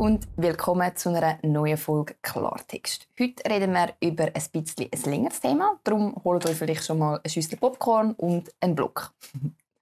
Und willkommen zu einer neuen Folge Klartext. Heute reden wir über ein bisschen ein längeres Thema. Darum holt euch vielleicht schon mal eine Schüssel Popcorn und einen Block.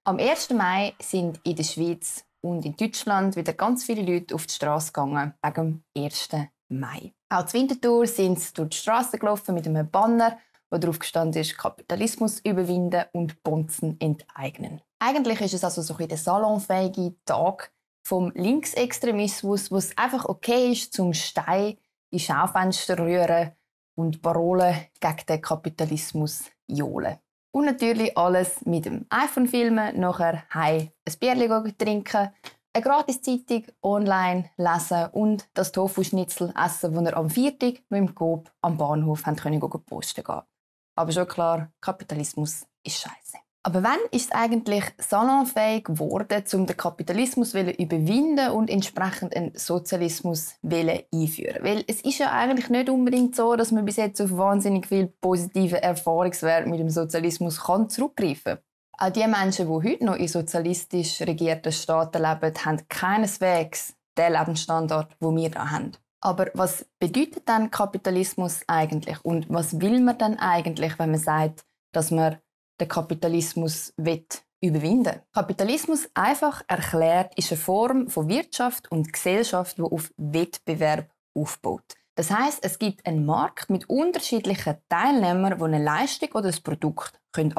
Am 1. Mai sind in der Schweiz und in Deutschland wieder ganz viele Leute auf die Straße gegangen wegen dem 1. Mai. Auch zur Winterthur sind sie durch die Straße gelaufen mit einem Banner, wo darauf gestanden ist, Kapitalismus überwinden und Bonzen enteignen. Eigentlich ist es also so ein salonfähiger Tag vom Linksextremismus, wo es einfach okay ist, zum Stein in Schaufenster rühren und Parolen gegen den Kapitalismus johlen. Und natürlich alles mit dem iPhone filmen, nachher heim ein Bierchen trinken, eine Gratiszeitung online lesen und das Tofu-Schnitzel essen, das ihr am Viertag mit dem Coop am Bahnhof posten gehen. Aber schon klar, Kapitalismus ist scheiße. Aber wann ist es eigentlich salonfähig geworden, um den Kapitalismus zu überwinden und entsprechend einen Sozialismus einführen? Weil es ist ja eigentlich nicht unbedingt so, dass man bis jetzt auf wahnsinnig viel positive Erfahrungswert mit dem Sozialismus kann zurückgreifen kann. Auch die Menschen, die heute noch in sozialistisch regierten Staaten leben, haben keineswegs den Lebensstandard, den wir da haben. Aber was bedeutet denn Kapitalismus eigentlich? Und was will man denn eigentlich, wenn man sagt, dass man den Kapitalismus überwinden will? Kapitalismus, einfach erklärt, ist eine Form von Wirtschaft und Gesellschaft, die auf Wettbewerb aufbaut. Das heisst, es gibt einen Markt mit unterschiedlichen Teilnehmern, die eine Leistung oder ein Produkt anbieten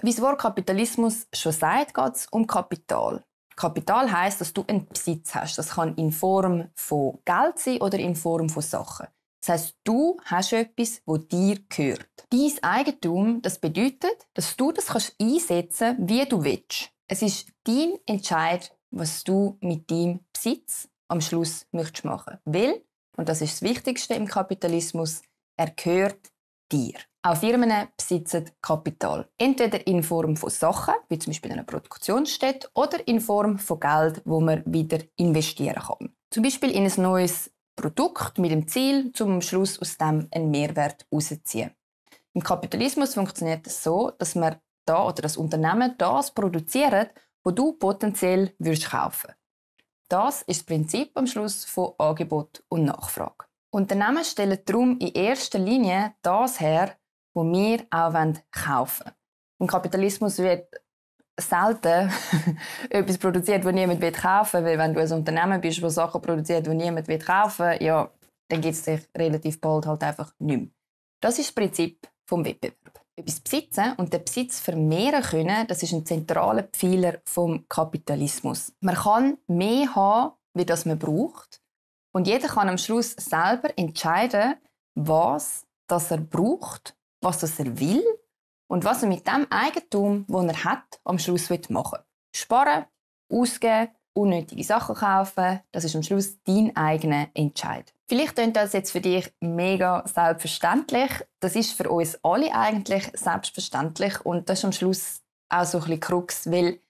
können. Wie das Wort Kapitalismus schon sagt, geht es um Kapital. Kapital heisst, dass du einen Besitz hast. Das kann in Form von Geld sein oder in Form von Sachen. Das heisst, du hast etwas, das dir gehört. Dein Eigentum, das bedeutet, dass du das einsetzen kannst, wie du willst. Es ist dein Entscheid, was du mit deinem Besitz am Schluss möchtest machen. Weil, und das ist das Wichtigste im Kapitalismus, er gehört dir. Auch Firmen besitzen Kapital. Entweder in Form von Sachen, wie zum Beispiel einer Produktionsstätte, oder in Form von Geld, das man wieder investieren kann. Zum Beispiel in ein neues Produkt mit dem Ziel, um am Schluss aus dem einen Mehrwert herauszuziehen. Im Kapitalismus funktioniert es so, dass man da oder das Unternehmen das produziert, was du potenziell kaufen würdest. Das ist das Prinzip am Schluss von Angebot und Nachfrage. Unternehmen stellen darum in erster Linie das her, was wir auch kaufen wollen. Im Kapitalismus wird selten etwas produziert, das niemand kaufen will. Weil wenn du ein Unternehmen bist, das Sachen produziert, die niemand kaufen will, ja, dann gibt es dich relativ bald halt einfach nicht mehr. Das ist das Prinzip des Wettbewerbs. Etwas besitzen und den Besitz vermehren können, das ist ein zentraler Pfeiler des Kapitalismus. Man kann mehr haben, wie das man braucht. Und jeder kann am Schluss selber entscheiden, was das er braucht, was das er will und was er mit dem Eigentum, das er hat, am Schluss machen will. Sparen, ausgeben, unnötige Sachen kaufen, das ist am Schluss dein eigener Entscheid. Vielleicht klingt das jetzt für dich mega selbstverständlich. Das ist für uns alle eigentlich selbstverständlich und das ist am Schluss auch so ein bisschen Krux, weil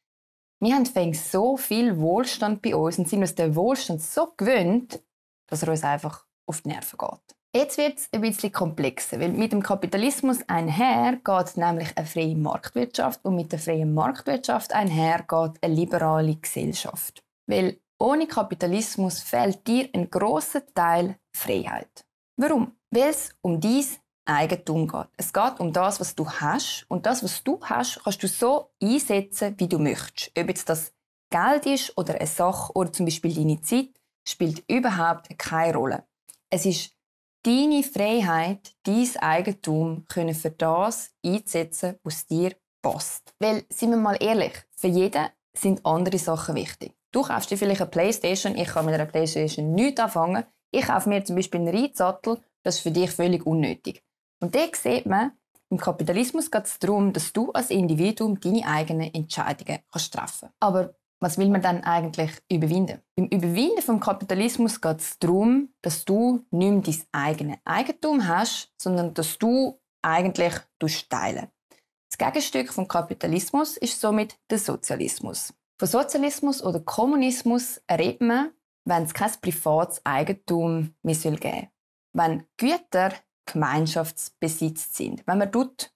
wir haben so viel Wohlstand bei uns und sind uns den Wohlstand so gewöhnt, dass er uns einfach auf die Nerven geht. Jetzt wird es ein bisschen komplexer, weil mit dem Kapitalismus einher geht nämlich eine freie Marktwirtschaft und mit der freien Marktwirtschaft einher geht eine liberale Gesellschaft. Weil ohne Kapitalismus fehlt dir ein grosser Teil Freiheit. Warum? Weil es um dein Eigentum geht. Es geht um das, was du hast. Und das, was du hast, kannst du so einsetzen, wie du möchtest. Ob jetzt das Geld ist oder eine Sache oder zum Beispiel deine Zeit, spielt überhaupt keine Rolle. Es ist deine Freiheit, dein Eigentum können für das einsetzen, was dir passt. Weil, seien wir mal ehrlich, für jeden sind andere Sachen wichtig. Du kaufst dir vielleicht eine Playstation, ich kann mit einer Playstation nichts anfangen. Ich kaufe mir zum Beispiel einen Reitsattel, das ist für dich völlig unnötig. Und da sieht man, im Kapitalismus geht es darum, dass du als Individuum deine eigenen Entscheidungen treffen kannst. Aber was will man dann eigentlich überwinden? Beim Überwinden des Kapitalismus geht es darum, dass du nicht mehr dein eigenes Eigentum hast, sondern dass du eigentlich teilen. Das Gegenstück vom Kapitalismus ist somit der Sozialismus. Von Sozialismus oder Kommunismus redet man, wenn es kein privates Eigentum mehr geben soll. Wenn Güter Gemeinschaftsbesitz sind. Wenn man tut,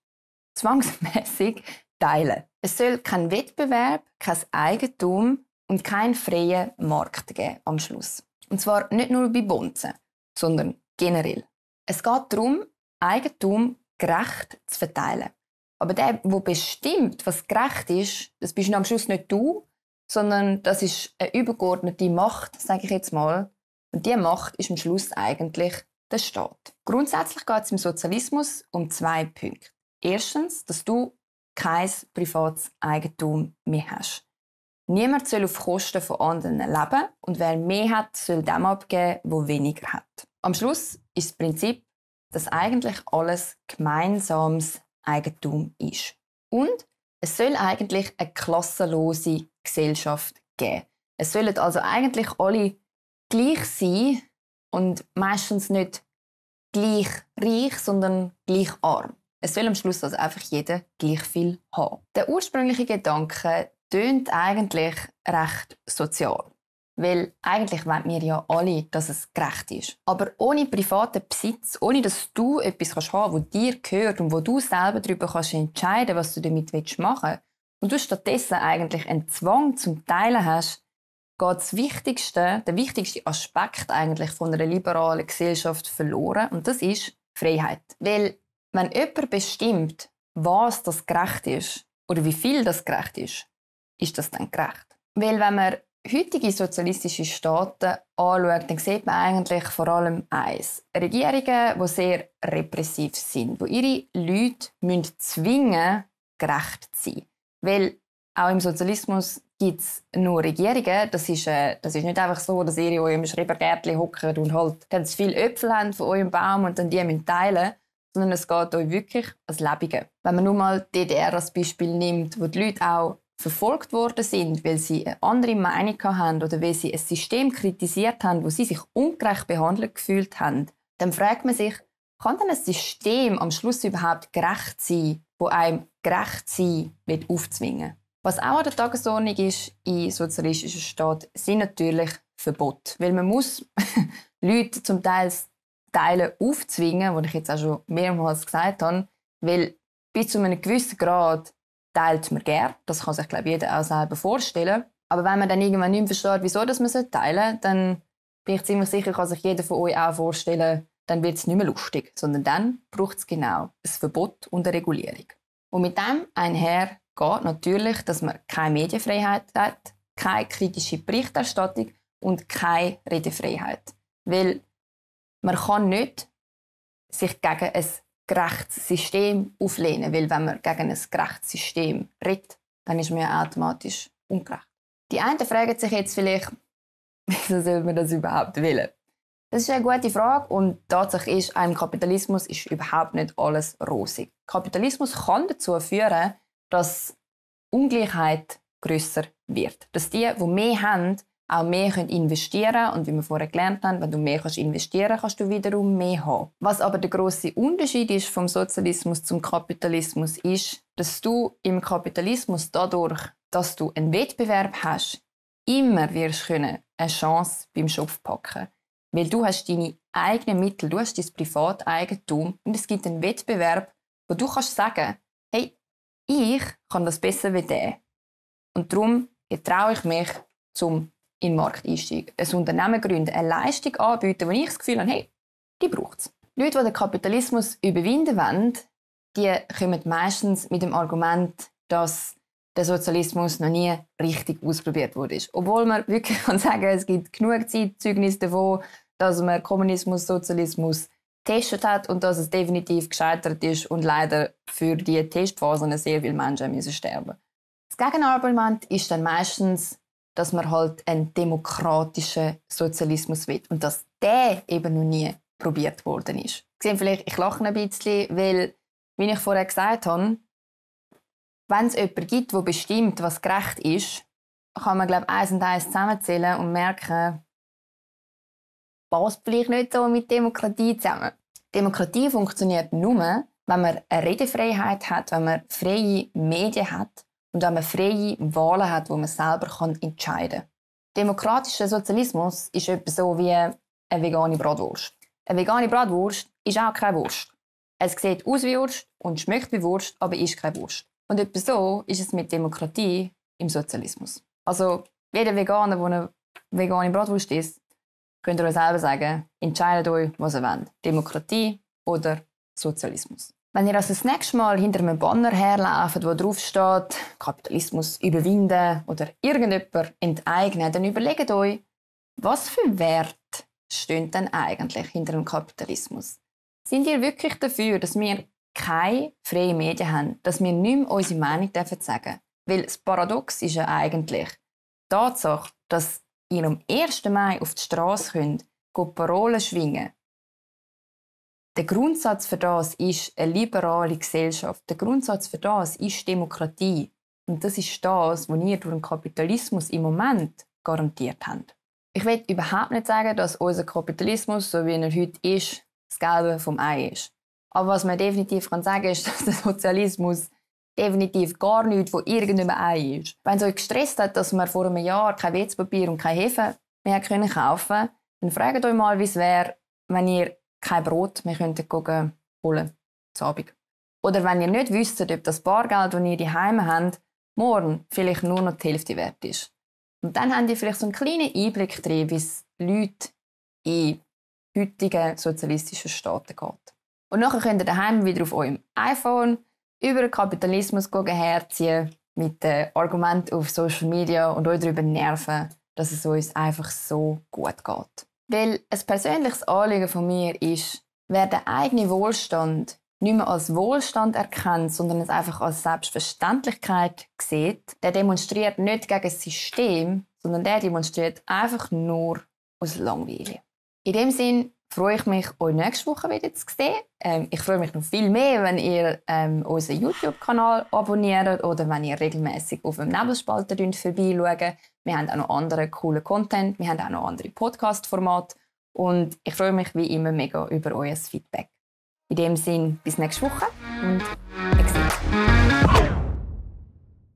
zwangsmässig teilen. Es soll kein Wettbewerb, kein Eigentum und keinen freien Markt geben am Schluss. Und zwar nicht nur bei Bonzen, sondern generell. Es geht darum, Eigentum gerecht zu verteilen. Aber der bestimmt, was gerecht ist, das bist am Schluss nicht du, sondern das ist eine übergeordnete Macht, sage ich jetzt mal. Und diese Macht ist am Schluss eigentlich der Staat. Grundsätzlich geht es im Sozialismus um zwei Punkte. Erstens, dass du kein privates Eigentum mehr hast. Niemand soll auf Kosten von anderen leben und wer mehr hat, soll dem abgeben, der weniger hat. Am Schluss ist das Prinzip, dass eigentlich alles gemeinsames Eigentum ist. Und es soll eigentlich eine klassenlose Gesellschaft geben. Es sollen also eigentlich alle gleich sein und meistens nicht gleich reich, sondern gleich arm. Es soll am Schluss also einfach jeder gleich viel haben. Der ursprüngliche Gedanke tönt eigentlich recht sozial. Weil eigentlich wollen wir ja alle, dass es gerecht ist. Aber ohne privaten Besitz, ohne dass du etwas haben kannst, das dir gehört und wo du selber darüber entscheiden kannst, was du damit machen willst, und du stattdessen eigentlich einen Zwang zum Teilen hast, geht der wichtigste Aspekt eigentlich von einer liberalen Gesellschaft verloren. Und das ist Freiheit. Weil wenn jemand bestimmt, was das gerecht ist oder wie viel das gerecht ist, ist das dann gerecht? Weil wenn man heutige sozialistische Staaten anschaut, dann sieht man eigentlich vor allem eins. Regierungen, die sehr repressiv sind, die ihre Leute zwingen müssen, gerecht zu sein. Weil auch im Sozialismus gibt es nur Regierungen. Das ist nicht einfach so, dass ihr in eurem Schrebergärtchen hockt und halt ganz viele Äpfel habt von eurem Baum und dann die müsst teilen, sondern es geht euch wirklich als Lebige. Wenn man nur mal die DDR als Beispiel nimmt, wo die Leute auch verfolgt worden sind, weil sie eine andere Meinung haben oder weil sie ein System kritisiert haben, wo sie sich ungerecht behandelt gefühlt haben, dann fragt man sich, kann denn ein System am Schluss überhaupt gerecht sein, das einem gerecht sein wird aufzwingen? Was auch an der Tagesordnung ist in sozialistischen Staaten, sind natürlich Verbote. Weil man muss Leute zum Teil Teile aufzwingen, was ich jetzt auch schon mehrmals gesagt habe, weil bis zu einem gewissen Grad teilt man gern. Das kann sich, glaube ich, jeder auch selber vorstellen. Aber wenn man dann irgendwann nicht mehr versteht, wieso man teilen sollte, dann bin ich ziemlich sicher, kann sich jeder von euch auch vorstellen, dann wird es nicht mehr lustig. Sondern dann braucht es genau ein Verbot und eine Regulierung. Und mit dem einher geht natürlich, dass man keine Medienfreiheit hat, keine kritische Berichterstattung und keine Redefreiheit. Weil man kann nicht sich gegen ein gerechtes System auflehnen. Weil wenn man gegen ein gerechtes System redet, dann ist man ja automatisch ungerecht. Die einen fragen sich jetzt vielleicht, wieso soll man das überhaupt wollen? Das ist eine gute Frage und Tatsache ist, einem Kapitalismus ist überhaupt nicht alles rosig. Kapitalismus kann dazu führen, dass Ungleichheit grösser wird. Dass die, die mehr haben, auch mehr investieren können. Und wie wir vorher gelernt haben, wenn du mehr investieren kannst, kannst du wiederum mehr haben. Was aber der grosse Unterschied ist vom Sozialismus zum Kapitalismus ist, dass du im Kapitalismus dadurch, dass du einen Wettbewerb hast, immer wirst können eine Chance beim Schopf packen. Weil du hast deine eigenen Mittel, du hast dein Privateigentum und es gibt einen Wettbewerb, wo du kannst sagen, hey, ich kann das besser wie der. Und darum traue ich mich zum in den Markt einsteigen, ein Unternehmen gründen, eine Leistung anbieten, wo ich das Gefühl habe, hey, die braucht es. Leute, die den Kapitalismus überwinden wollen, die kommen meistens mit dem Argument, dass der Sozialismus noch nie richtig ausprobiert wurde. Obwohl man wirklich kann sagen, es gibt genug Zeitzeugnisse davon, dass man Kommunismus, Sozialismus getestet hat und dass es definitiv gescheitert ist und leider für diese Testphasen sehr viele Menschen müssen sterben. Das Gegenargument ist dann meistens, dass man halt einen demokratischen Sozialismus will und dass der eben noch nie probiert worden ist. Sie sehen vielleicht, ich lache ein bisschen, weil, wie ich vorher gesagt habe, wenn es jemanden gibt, der bestimmt, was gerecht ist, kann man, glaube ich, 1 und 1 zusammenzählen und merken, passt vielleicht nicht so mit Demokratie zusammen. Demokratie funktioniert nur, wenn man eine Redefreiheit hat, wenn man freie Medien hat, und wenn man freie Wahlen hat, wo man selber entscheiden kann. Demokratischer Sozialismus ist etwas so wie eine vegane Bratwurst. Eine vegane Bratwurst ist auch keine Wurst. Es sieht aus wie Wurst und schmeckt wie Wurst, aber ist keine Wurst. Und etwas so ist es mit Demokratie im Sozialismus. Also jeder Veganer, der eine vegane Bratwurst isst, Könnt ihr euch selber sagen, entscheidet euch, was ihr wollt. Demokratie oder Sozialismus. Wenn ihr also das nächste Mal hinter einem Banner herlauft, wo drauf steht, Kapitalismus überwinden oder irgendjemand enteignen, dann überlegt euch, was für Werte stehen denn eigentlich hinter dem Kapitalismus? Sind ihr wirklich dafür, dass wir keine freien Medien haben, dass wir nicht mehr unsere Meinung sagen dürfen? Weil das Paradox ist ja eigentlich die Tatsache, dass ihr am 1. Mai auf die Straße könnt, Parolen schwingen. Der Grundsatz für das ist eine liberale Gesellschaft. Der Grundsatz für das ist Demokratie. Und das ist das, was ihr durch den Kapitalismus im Moment garantiert habt. Ich will überhaupt nicht sagen, dass unser Kapitalismus, so wie er heute ist, das Gelbe vom Ei ist. Aber was man definitiv sagen kann, ist, dass der Sozialismus definitiv gar nichts von irgendeinem Ei ist. Wenn es euch gestresst hat, dass man vor einem Jahr kein Wetzepapier und keine Hefe mehr kaufen konnte, dann fragt euch mal, wie es wäre, wenn ihr kein Brot mehr holen könntet. Oder wenn ihr nicht wisst, ob das Bargeld, das ihr daheim habt, morgen vielleicht nur noch die Hälfte wert ist. Und dann habt ihr vielleicht so einen kleinen Einblick drin, wie es Leute in heutigen sozialistischen Staaten geht. Und nachher könnt ihr daheim wieder auf eurem iPhone über den Kapitalismus herziehen, mit dem Argument auf Social Media und euch darüber nerven, dass es uns einfach so gut geht. Weil ein persönliches Anliegen von mir ist, wer den eigenen Wohlstand nicht mehr als Wohlstand erkennt, sondern es einfach als Selbstverständlichkeit sieht, der demonstriert nicht gegen das System, sondern der demonstriert einfach nur aus Langweile. In dem Sinn freue ich mich, euch nächste Woche wieder zu sehen. Ich freue mich noch viel mehr, wenn ihr unseren YouTube-Kanal abonniert oder wenn ihr regelmäßig auf dem Nebelspalter vorbeischaut. Wir haben auch noch anderen coolen Content, wir haben auch noch andere Podcast-Formate und ich freue mich wie immer mega über euer Feedback. In dem Sinne, bis nächste Woche und bis dann.